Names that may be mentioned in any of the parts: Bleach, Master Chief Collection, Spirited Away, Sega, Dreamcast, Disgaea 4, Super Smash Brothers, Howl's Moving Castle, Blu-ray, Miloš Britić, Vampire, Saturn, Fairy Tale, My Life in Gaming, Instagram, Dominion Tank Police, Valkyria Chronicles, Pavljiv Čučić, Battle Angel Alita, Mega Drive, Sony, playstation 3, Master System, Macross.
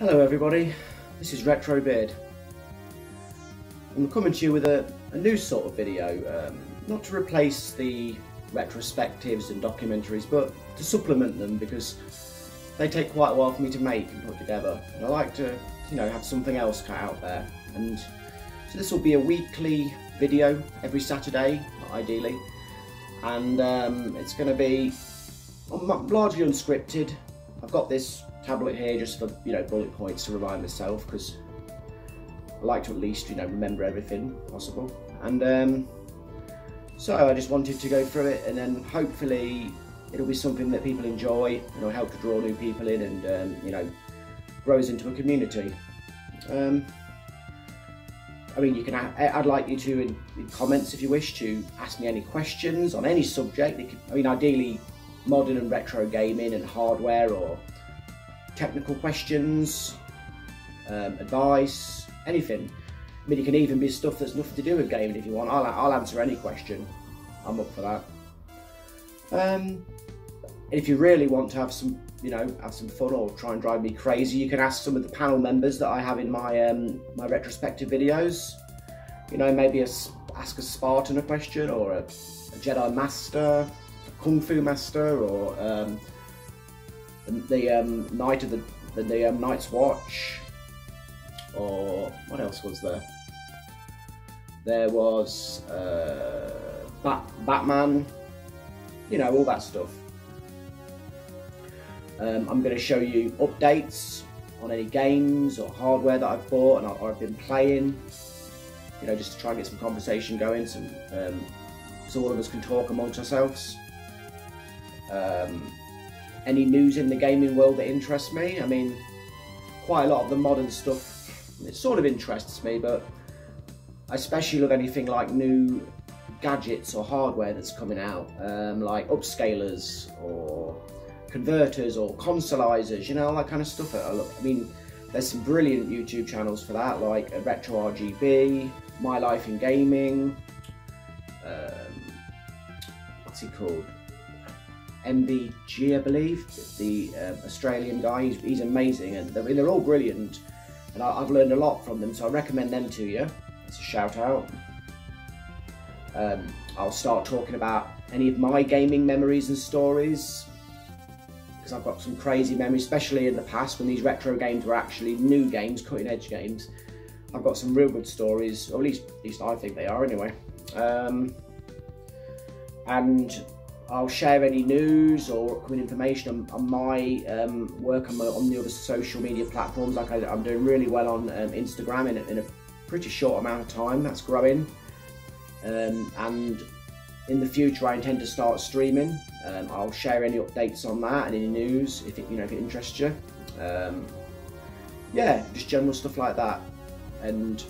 Hello everybody, this is Retro Beard. I'm coming to you with a new sort of video, not to replace the retrospectives and documentaries, but to supplement them, because they take quite a while for me to make and put together, and I like to, you know, have something else cut out there. And so this will be a weekly video every Saturday, ideally, and it's going to be largely unscripted. I've got this tablet here just for, you know, bullet points to remind myself, because I like to at least, you know, remember everything possible. And so I just wanted to go through it, and then hopefully it'll be something that people enjoy, and it'll help to draw new people in, and you know, grows into a community. I mean, you can. I'd like you to, in comments if you wish, to ask me any questions on any subject. It could, I mean, ideally modern and retro gaming and hardware, or technical questions, advice, anything. I mean, it can even be stuff that's nothing to do with gaming if you want. I'll answer any question. I'm up for that. If you really want to have some, you know, have some fun or try and drive me crazy, you can ask some of the panel members that I have in my my retrospective videos. You know, maybe ask a Spartan a question, or a Jedi Master, a Kung Fu Master, or the Knight of the Night's Watch, or what else was there? There was Batman. You know, all that stuff. I'm going to show you updates on any games or hardware that I've bought and or I've been playing. You know, just to try and get some conversation going, so all of us can talk amongst ourselves. Any news in the gaming world that interests me. I mean, quite a lot of the modern stuff, it sort of interests me, but I especially love anything like new gadgets or hardware that's coming out, like upscalers or converters or consoleizers, you know, all that kind of stuff. I mean, there's some brilliant YouTube channels for that, like RetroRGB, My Life in Gaming, what's he called? MBG, I believe, the Australian guy. He's amazing, and they're all brilliant, and I've learned a lot from them, so I recommend them to you. It's a shout out. I'll start talking about any of my gaming memories and stories, because I've got some crazy memories, especially in the past when these retro games were actually new games, cutting edge games. I've got some real good stories, or at least I think they are anyway. And I'll share any news or upcoming information on my work on the other social media platforms. Like I'm doing really well on Instagram in a pretty short amount of time. That's growing. And in the future, I intend to start streaming. I'll share any updates on that and any news if it, you know, if it interests you. Yeah, just general stuff like that, and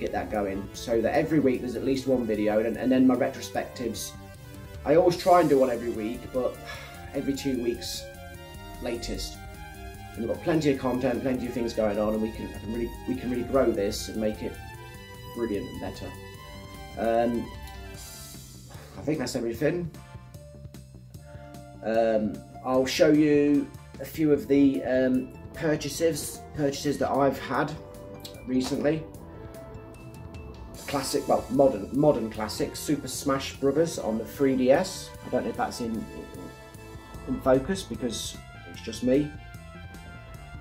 get that going so that every week there's at least one video, and then my retrospectives. I always try and do one every week, but every 2 weeks latest. And we've got plenty of content, plenty of things going on, and we can really grow this and make it brilliant and better. I think that's everything. I'll show you a few of the purchases that I've had recently. Classic, well, modern classic Super Smash Brothers on the 3DS. I don't know if that's in focus because it's just me.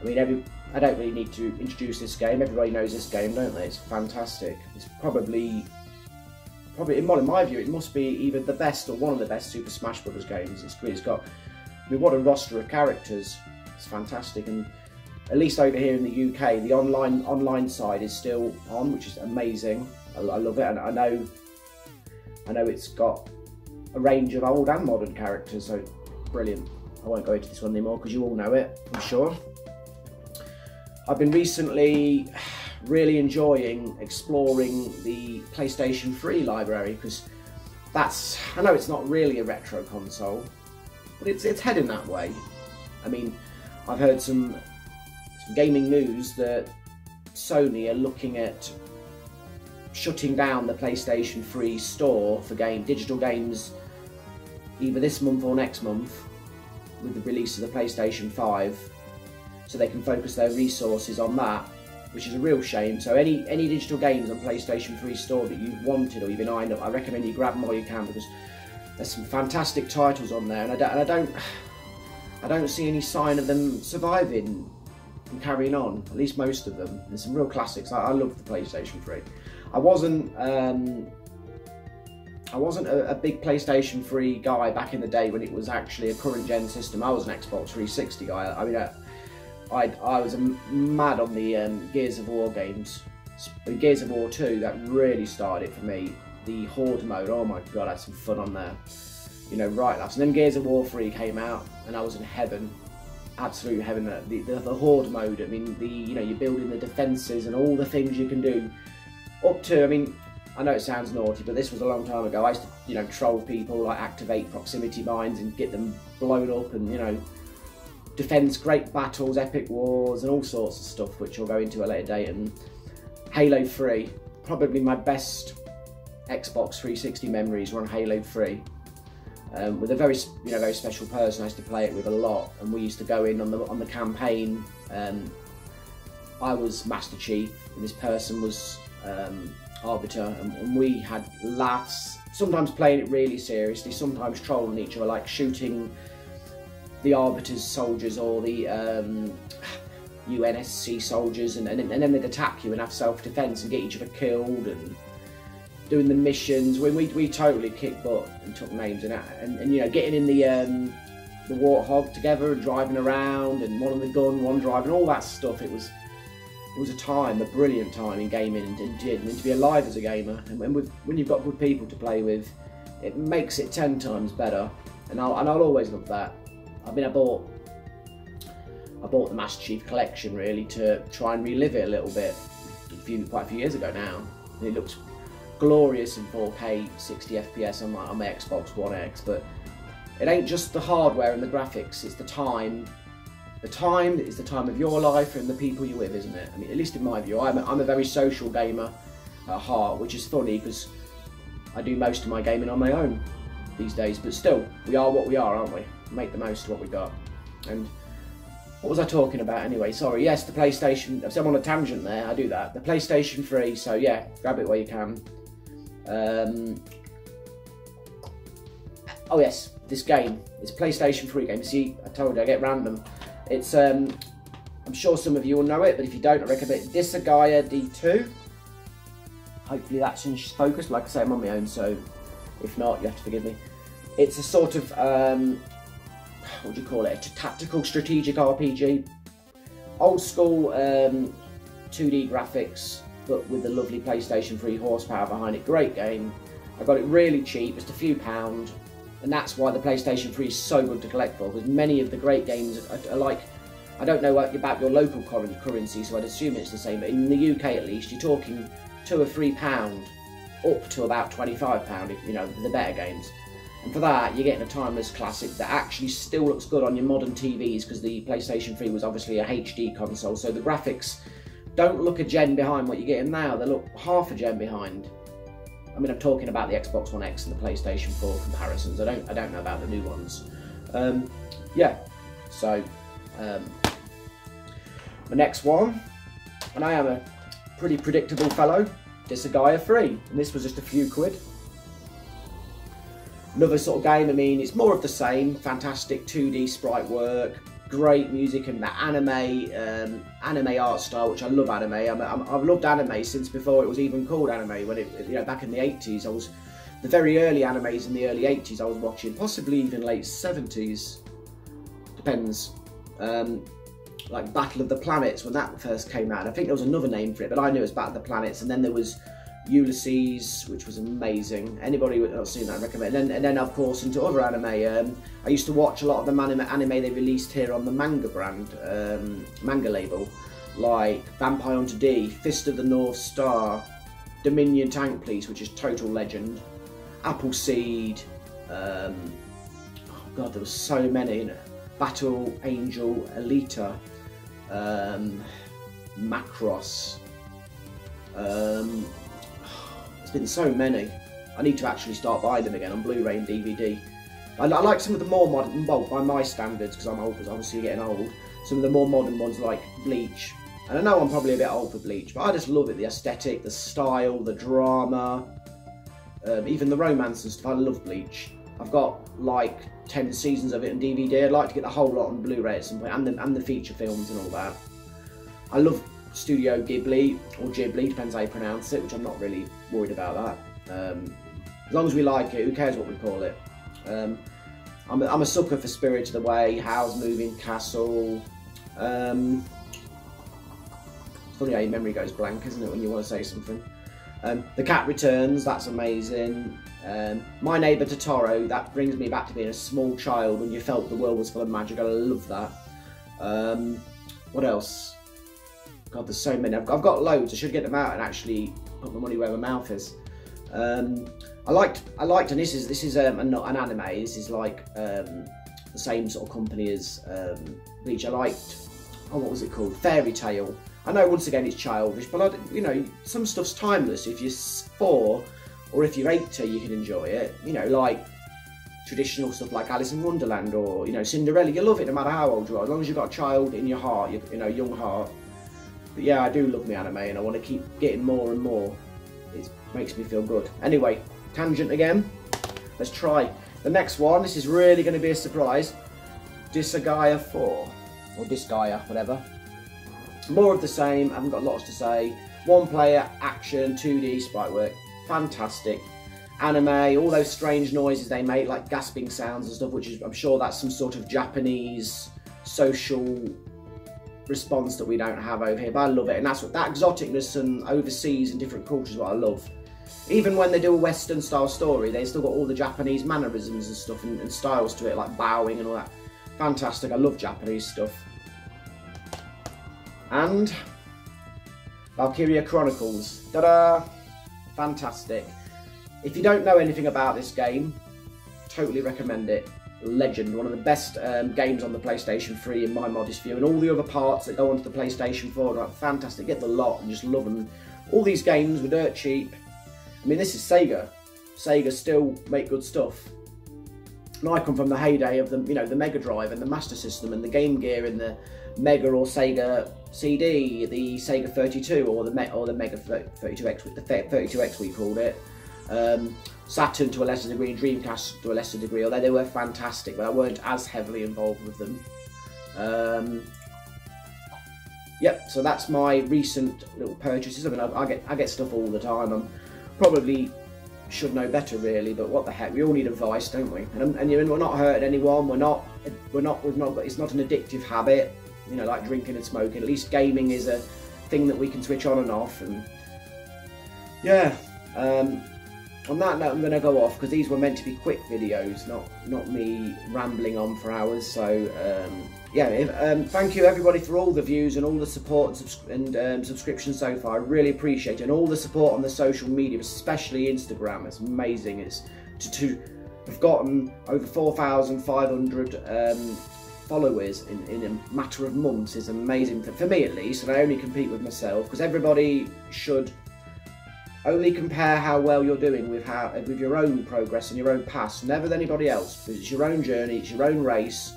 I mean, I don't really need to introduce this game. Everybody knows this game, don't they? It's fantastic. It's probably in my view, it must be either the best or one of the best Super Smash Brothers games. It's got, I mean, what a roster of characters. It's fantastic, and at least over here in the UK, the online side is still on, which is amazing. I love it, and I know it's got a range of old and modern characters, so brilliant. I won't go into this one anymore because you all know it, I'm sure. I've been recently really enjoying exploring the PlayStation 3 library, because that's, I know it's not really a retro console, but it's heading that way. I mean, I've heard some gaming news that Sony are looking at shutting down the PlayStation 3 store for digital games either this month or next month with the release of the PlayStation 5. so they can focus their resources on that, which is a real shame. So any digital games on PlayStation 3 Store that you've wanted or you've been eyeing up, I recommend you grab them while you can, because there's some fantastic titles on there, and I don't see any sign of them surviving and carrying on, at least most of them. There's some real classics. I love the PlayStation 3. I wasn't a big PlayStation 3 guy back in the day when it was actually a current gen system. I was an Xbox 360 guy. I mean, I was mad on the Gears of War games. Gears of War 2, that really started it for me. The Horde mode, oh my god, I had some fun on there. You know, right lads. And then Gears of War 3 came out, and I was in heaven. Absolute heaven. The Horde mode, I mean, you know, you're building the defences and all the things you can do. Up to, I mean, I know it sounds naughty, but this was a long time ago. I used to, you know, troll people, like activate proximity mines and get them blown up, and, you know, defense great battles, epic wars, and all sorts of stuff, which I'll go into at a later date. And Halo 3, probably my best Xbox 360 memories were on Halo 3. With a very, you know, very special person I used to play it with a lot, and we used to go in on the campaign. I was Master Chief, and this person was Arbiter, and we had laughs, sometimes playing it really seriously, sometimes trolling each other, like shooting the Arbiter's soldiers or the UNSC soldiers, and then they'd attack you and have self-defense and get each other killed, and doing the missions. We totally kicked butt and took names, and you know, getting in the Warthog together and driving around, and one on the gun, one driving, all that stuff. It was a time, a brilliant time in gaming, and to be alive as a gamer, and when you've got good people to play with, it makes it 10 times better. And I'll always love that. I mean, I bought the Master Chief Collection really to try and relive it a little bit, quite a few years ago now. And it looks glorious in 4K, 60 FPS on my Xbox One X. But it ain't just the hardware and the graphics; it's the time. The time is the time of your life and the people you're with, isn't it? I mean, at least in my view, I'm a very social gamer at heart, which is funny because I do most of my gaming on my own these days, but still, we are what we are, aren't we? Make the most of what we got. And what was I talking about anyway? Sorry, yes, the PlayStation. I'm on a tangent there, I do that. The PlayStation 3, so yeah, grab it where you can. Oh yes, this game. It's a PlayStation 3 game. See, I told you, I get random. It's, I'm sure some of you will know it, but if you don't, I recommend Disgaea D2. Hopefully that's in focus. Like I say, I'm on my own, so if not, you have to forgive me. It's a sort of, what do you call it? It's a tactical strategic RPG. Old school 2D graphics, but with the lovely PlayStation 3 horsepower behind it. Great game. I got it really cheap, just a few pounds. And that's why the PlayStation 3 is so good to collect for, because many of the great games are like, I don't know about your local currency, so I'd assume it's the same, but in the UK at least, you're talking £2 or £3, up to about £25, if, you know, the better games. And for that, you're getting a timeless classic that actually still looks good on your modern TVs, because the PlayStation 3 was obviously a HD console, so the graphics don't look a gen behind what you're getting now, they look half a gen behind. I mean, I'm talking about the Xbox One X and the PlayStation 4 comparisons. I don't know about the new ones. Yeah. So, the next one, and I am a pretty predictable fellow, Disgaea 3, and this was just a few quid. Another sort of game. I mean, it's more of the same. Fantastic 2D sprite work, great music, and that anime art style, which I love anime. I've loved anime since before it was even called anime. When it, you know, back in the 80s, I was the very early animes in the early 80s. I was watching, possibly even late 70s, depends. Like Battle of the Planets when that first came out. And I think there was another name for it, but I knew it was Battle of the Planets. And then there was Ulysses, which was amazing. Anybody who has seen that, I recommend. And then of course into other anime. I used to watch a lot of the anime they released here on the Manga brand, Manga label, like Vampire D2, Fist of the North Star, Dominion Tank Police, which is total legend, Appleseed. Oh god, there were so many. You know, Battle Angel Alita, Macross. Been so many. I need to actually start buying them again on Blu-ray and DVD. I like some of the more modern, well, by my standards, because I'm old, because obviously getting old. some of the more modern ones like Bleach. And I know I'm probably a bit old for Bleach, but I just love it. The aesthetic, the style, the drama, even the romance and stuff. I love Bleach. I've got like 10 seasons of it on DVD. I'd like to get the whole lot on Blu-ray at some point, and the feature films and all that. I love Studio Ghibli, or Ghibli, depends how you pronounce it, which I'm not really worried about that. As long as we like it, who cares what we call it? I'm a sucker for Spirited Away, Howl's Moving Castle. It's funny how your memory goes blank, isn't it, when you want to say something? The Cat Returns, that's amazing. My Neighbour Totoro, that brings me back to being a small child when you felt the world was full of magic. I love that. What else? God, there's so many. I've got loads. I should get them out and actually put my money where my mouth is. I liked, and this is not an anime. This is like the same sort of company as Bleach. I liked, oh, what was it called? Fairy Tale. I know once again it's childish, but you know, some stuff's timeless. If you're 4 or if you're 80, you can enjoy it. You know, like traditional stuff like Alice in Wonderland or, you know, Cinderella. You love it no matter how old you are, as long as you've got a child in your heart, you know, young heart. But yeah, I do love my anime, and I want to keep getting more and more. It makes me feel good. Anyway, tangent again. Let's try the next one. This is really going to be a surprise. Disgaea 4, or Disgaea, whatever. More of the same. I haven't got lots to say. One player, action, 2D sprite work. Fantastic. Anime, all those strange noises they make, like gasping sounds and stuff, which is, I'm sure that's some sort of Japanese social response that we don't have over here, but I love it. And that's what, that exoticness and overseas and different cultures, what I love. Even when they do a Western style story, they still got all the Japanese mannerisms and stuff and styles to it, like bowing and all that. Fantastic. I love Japanese stuff. And Valkyria Chronicles, ta-da! Fantastic. If you don't know anything about this game, totally recommend it. Legend, one of the best games on the PlayStation 3 in my modest view, and all the other parts that go onto the PlayStation 4 are fantastic. Get the lot and just love them. All these games were dirt cheap. I mean, this is Sega. Sega still make good stuff. And I come from the heyday of the, you know, the Mega Drive and the Master System and the Game Gear and the Mega or Sega CD, the Sega 32 or the Mega 32X, the 32X we called it. Saturn to a lesser degree, Dreamcast to a lesser degree, although they were fantastic, but I weren't as heavily involved with them. Yep, so that's my recent little purchases. I mean, I get stuff all the time. I probably should know better, really, but what the heck? We all need advice, don't we? And we're not hurting anyone. We've not. It's not an addictive habit, you know, like drinking and smoking. At least gaming is a thing that we can switch on and off. And yeah. On that note, I'm going to go off because these were meant to be quick videos, not me rambling on for hours. So yeah, thank you everybody for all the views and all the support and subscriptions so far. I really appreciate it, and all the support on the social media, especially Instagram. It's amazing. It's I've gotten over 4,500 followers in a matter of months. Is amazing for me, at least, and I only compete with myself, because everybody should only compare how well you're doing with your own progress and your own past, never with anybody else, because it's your own journey, it's your own race,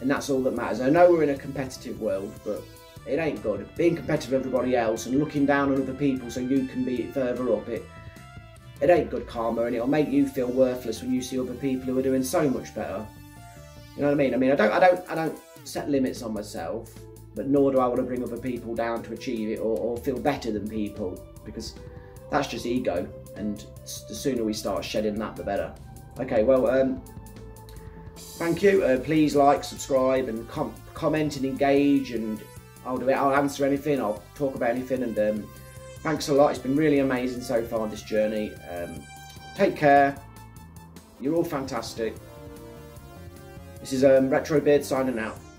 and that's all that matters. I know we're in a competitive world, but it ain't good. Being competitive with everybody else and looking down on other people so you can be further up, it ain't good karma, and it'll make you feel worthless when you see other people who are doing so much better. You know what I mean? I mean, I don't set limits on myself, but nor do I want to bring other people down to achieve it or feel better than people, because that's just ego, and the sooner we start shedding that, the better. Okay, well, thank you. Please like, subscribe, and comment and engage, and I'll do it. I'll answer anything, I'll talk about anything, and thanks a lot. It's been really amazing so far, this journey. Take care. You're all fantastic. This is Retro Beard signing out.